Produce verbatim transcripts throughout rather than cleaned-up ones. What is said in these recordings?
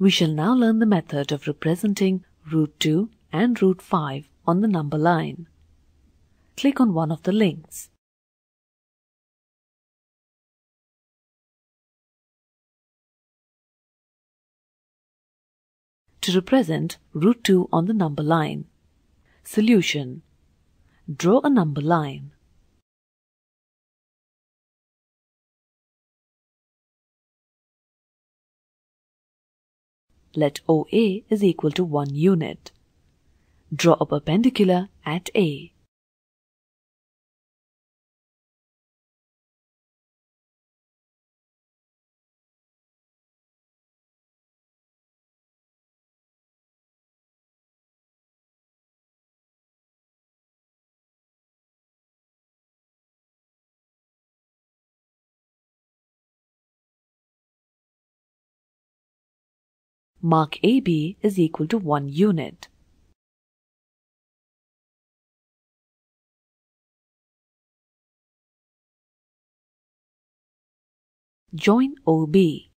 We shall now learn the method of representing root two and root five on the number line. Click on one of the links. To represent root two on the number line. Solution. Draw a number line. Let O A is equal to one unit. Draw a perpendicular at A. Mark A B is equal to one unit. Join O B.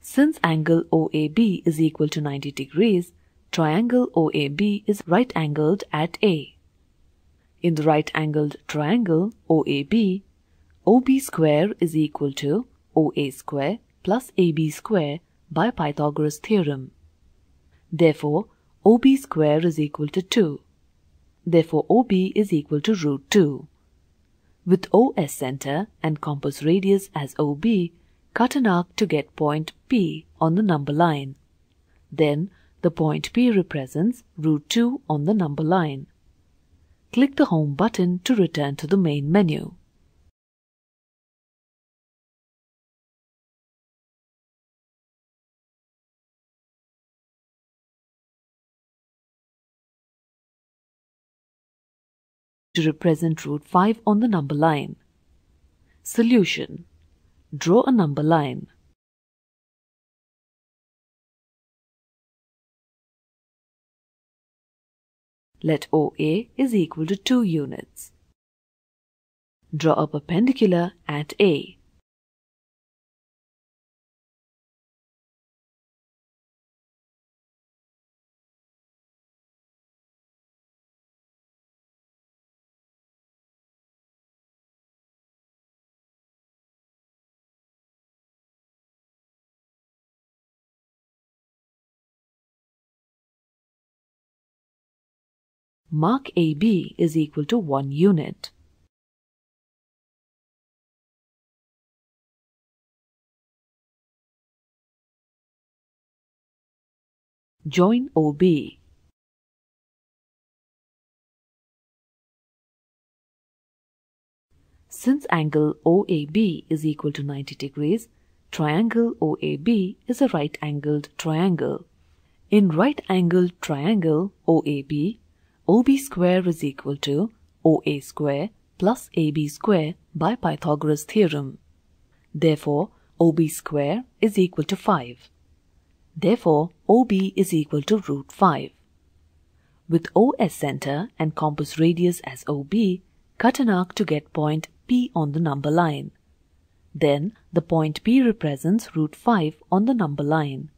Since angle O A B is equal to ninety degrees, triangle O A B is right-angled at A. In the right-angled triangle O A B, O B square is equal to O A square plus A B square by Pythagoras theorem. Therefore, O B square is equal to two. Therefore, O B is equal to root two. With O as center and compass radius as O B, cut an arc to get point P on the number line. Then, the point P represents root two on the number line. Click the Home button to return to the main menu. To represent root five on the number line. Solution. Draw a number line. Let O A is equal to two units. Draw a perpendicular at A. Mark A B is equal to one unit. Join O B. Since angle O A B is equal to ninety degrees, triangle O A B is a right-angled triangle. In right-angled triangle O A B, O B square is equal to O A square plus A B square by Pythagoras theorem. Therefore, O B square is equal to five. Therefore, O B is equal to root five. With O as center and compass radius as O B, cut an arc to get point P on the number line. Then, the point P represents root five on the number line.